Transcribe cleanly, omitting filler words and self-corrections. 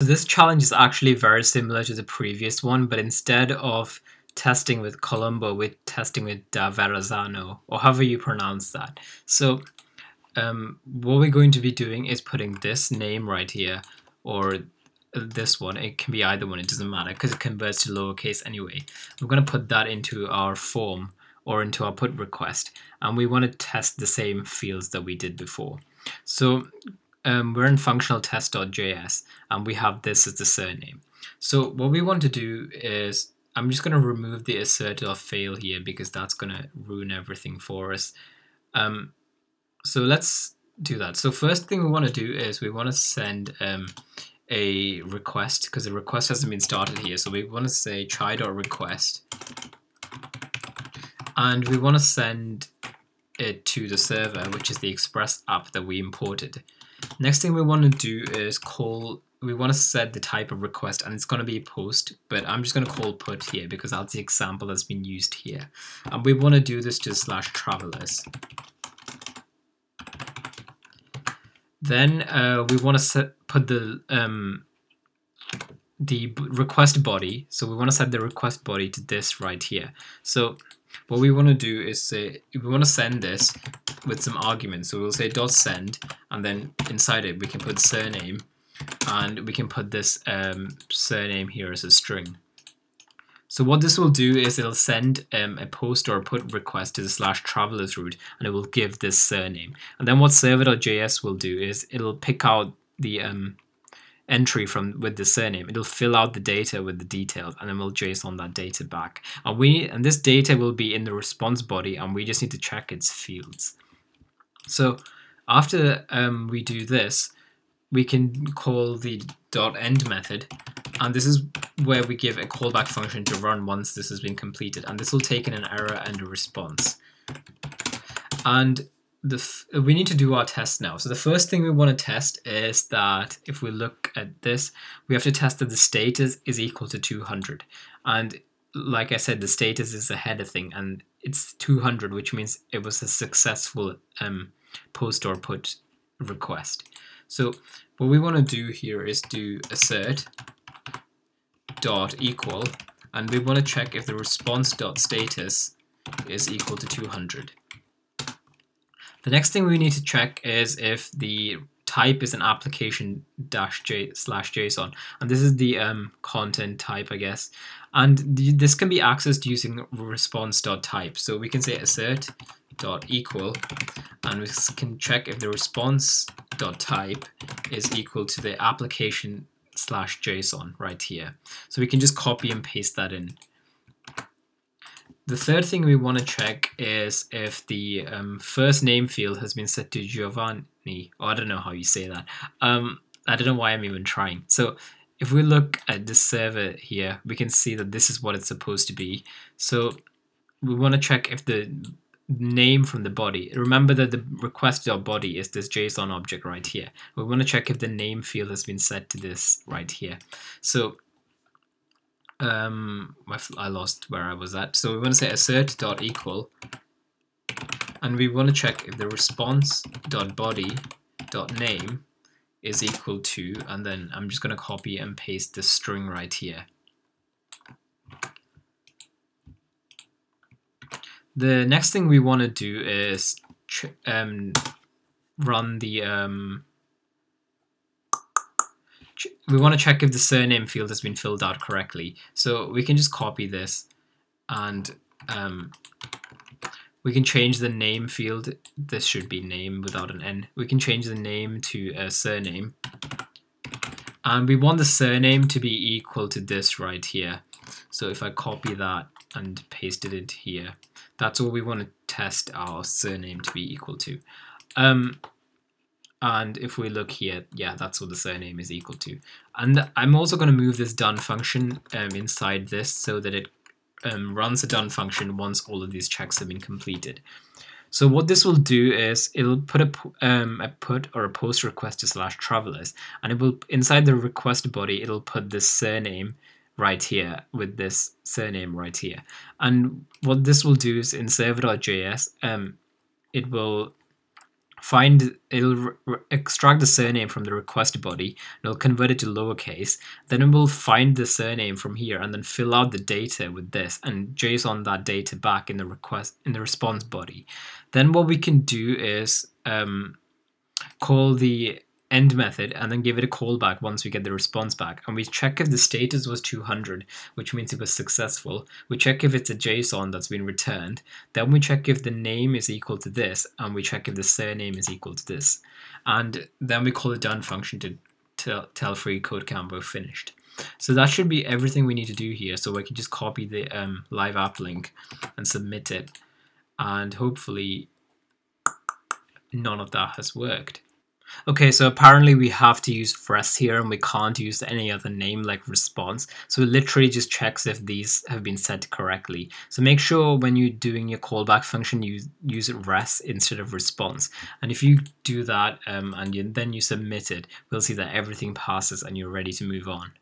This challenge is actually very similar to the previous one, but instead of testing with Colombo, we're testing with Da Verrazano, or however you pronounce that. So what we're going to be doing is putting this name right here, or this one. It can be either one, it doesn't matter, because it converts to lowercase anyway. We're going to put that into our form, or into our put request, and we want to test the same fields that we did before. So we're in functionaltest.js, and we have this as the surname. So what we want to do is, I'm just going to remove the assert or fail here because that's going to ruin everything for us. So let's do that. So first thing we want to do is we want to send a request, because the request hasn't been started here. So we want to say try.request, and we want to send it to the server, which is the Express app that we imported. Next thing we want to do is we want to set the type of request, and it's going to be post, but I'm just going to call put here because that's the example that's been used here. And we want to do this to /travelers. Then we want to put the request body. So we want to set the request body to this right here. So what we want to do is say, we want to send this with some arguments. So we'll say .send, and then inside it we can put surname, and we can put this surname here as a string. So what this will do is it'll send a post or a put request to the /travelers route, and it will give this surname. And then what server.js will do is it'll pick out the entry with the surname. It'll fill out the data with the details, and then we'll JSON that data back. And this data will be in the response body, and we just need to check its fields. So after we do this, we can call the .end method, and this is where we give a callback function to run once this has been completed, and this will take in an error and a response. And we need to do our test now. So the first thing we want to test is that, if we look at this, we have to test that the status is equal to 200. And like I said, the status is a header thing, and it's 200, which means it was a successful post or put request. So what we want to do here is do assert dot equal, and we want to check if the response dot status is equal to 200. The next thing we need to check is if the type is an application /JSON, and this is the content type, I guess. And this can be accessed using response.type. So we can say assert dot equal, and we can check if the response.type is equal to the application /JSON right here. So we can just copy and paste that in. The third thing we want to check is if the first name field has been set to Giovanni. Oh, I don't know how you say that. I don't know why I'm even trying. So if we look at this server here, we can see that this is what it's supposed to be. So we want to check if the name from the body, remember that the request.body is this JSON object right here. We want to check if the name field has been set to this right here. So I lost where I was at. So we want to say assert.equal, and we want to check if the response.body.name is equal to, and then I'm just going to copy and paste this string right here. The next thing we want to do is run the we want to check if the surname field has been filled out correctly. So we can just copy this, and we can change the name field. This should be name without an N. We can change the name to a surname, and we want the surname to be equal to this right here. So if I copy that and paste it in here, that's all we want to test our surname to be equal to. And if we look here, yeah, that's what the surname is equal to. And I'm also going to move this done function inside this so that it runs a done function once all of these checks have been completed. So what this will do is it'll put a put or a post request to /travelers, and it will, inside the request body, it'll put this surname right here with this surname right here. And what this will do is in server.js, it will it'll extract the surname from the request body, and it'll convert it to lowercase. Then it will find the surname from here and then fill out the data with this and JSON that data back in the request, in the response body. Then what we can do is call the end method and then give it a callback once we get the response back, and we check if the status was 200, which means it was successful. We check if it's a JSON that's been returned. Then we check if the name is equal to this, and we check if the surname is equal to this, and then we call the done function to tell freeCodeCamp we're finished. So that should be everything we need to do here. So I can just copy the live app link and submit it, and hopefully none of that has worked. Okay, so apparently we have to use freeCodeCamp here, and we can't use any other name like response. So it literally just checks if these have been set correctly. So make sure when you're doing your callback function, you use res instead of response. And if you do that and then you submit it, we'll see that everything passes and you're ready to move on.